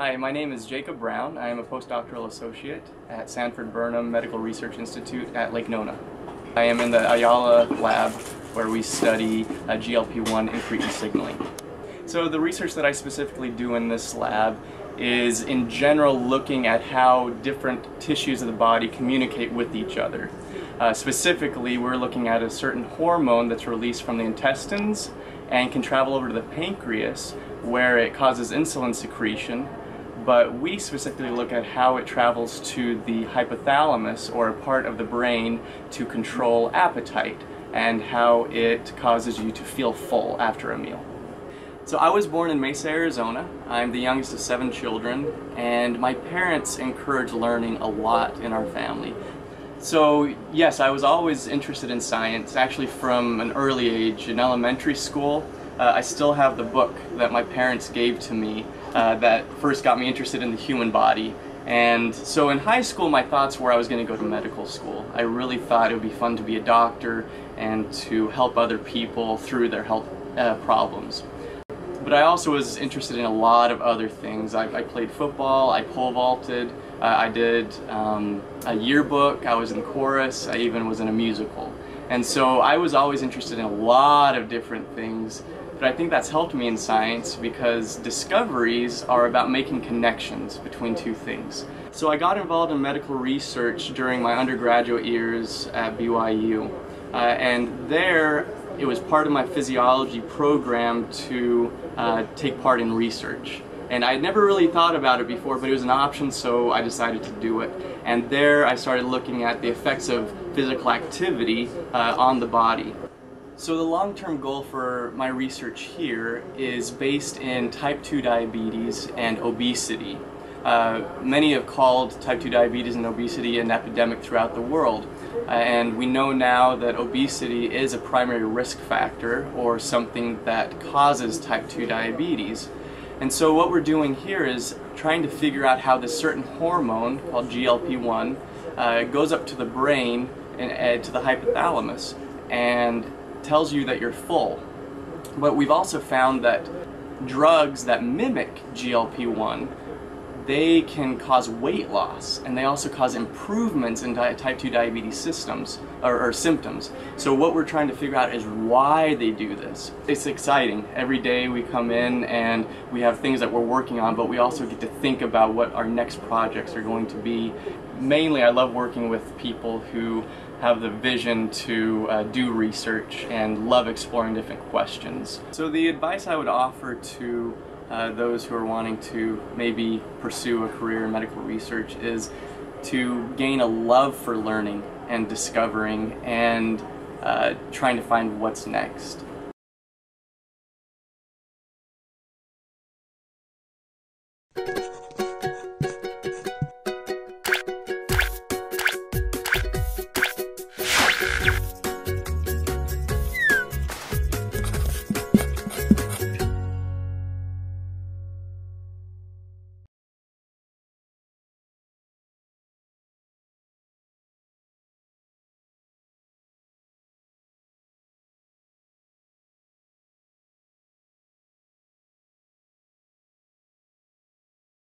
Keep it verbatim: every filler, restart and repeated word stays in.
Hi, my name is Jacob Brown. I am a postdoctoral associate at Sanford Burnham Medical Research Institute at Lake Nona. I am in the Ayala lab where we study uh, G L P one incretin signaling. So the research that I specifically do in this lab is in general looking at how different tissues of the body communicate with each other. Uh, specifically, we're looking at a certain hormone that's released from the intestines and can travel over to the pancreas where it causes insulin secretion. But we specifically look at how it travels to the hypothalamus, or a part of the brain, to control appetite and how it causes you to feel full after a meal. So I was born in Mesa, Arizona. I'm the youngest of seven children, and my parents encouraged learning a lot in our family. So yes, I was always interested in science, actually from an early age. In elementary school, Uh, I still have the book that my parents gave to me uh, that first got me interested in the human body. And so in high school, my thoughts were I was going to go to medical school. I really thought it would be fun to be a doctor and to help other people through their health uh, problems. But I also was interested in a lot of other things. I, I played football, I pole vaulted, uh, I did um, a yearbook, I was in chorus, I even was in a musical. And so I was always interested in a lot of different things. But I think that's helped me in science because discoveries are about making connections between two things. So I got involved in medical research during my undergraduate years at B Y U. Uh, and there, it was part of my physiology program to uh, take part in research. And I had never really thought about it before, but it was an option, so I decided to do it. And there, I started looking at the effects of physical activity uh, on the body. So the long-term goal for my research here is based in type two diabetes and obesity. Uh, many have called type two diabetes and obesity an epidemic throughout the world, uh, and we know now that obesity is a primary risk factor or something that causes type two diabetes. And so what we're doing here is trying to figure out how this certain hormone called G L P one uh, goes up to the brain and uh, to the hypothalamus and tells you that you're full. But we've also found that drugs that mimic G L P one, they can cause weight loss, and they also cause improvements in type two diabetes systems or, or symptoms. So what we're trying to figure out is why they do this. It's exciting. Every day we come in and we have things that we're working on, but we also get to think about what our next projects are going to be. Mainly, I love working with people who have the vision to uh, do research and love exploring different questions. So the advice I would offer to uh, those who are wanting to maybe pursue a career in medical research is to gain a love for learning and discovering and uh, trying to find what's next.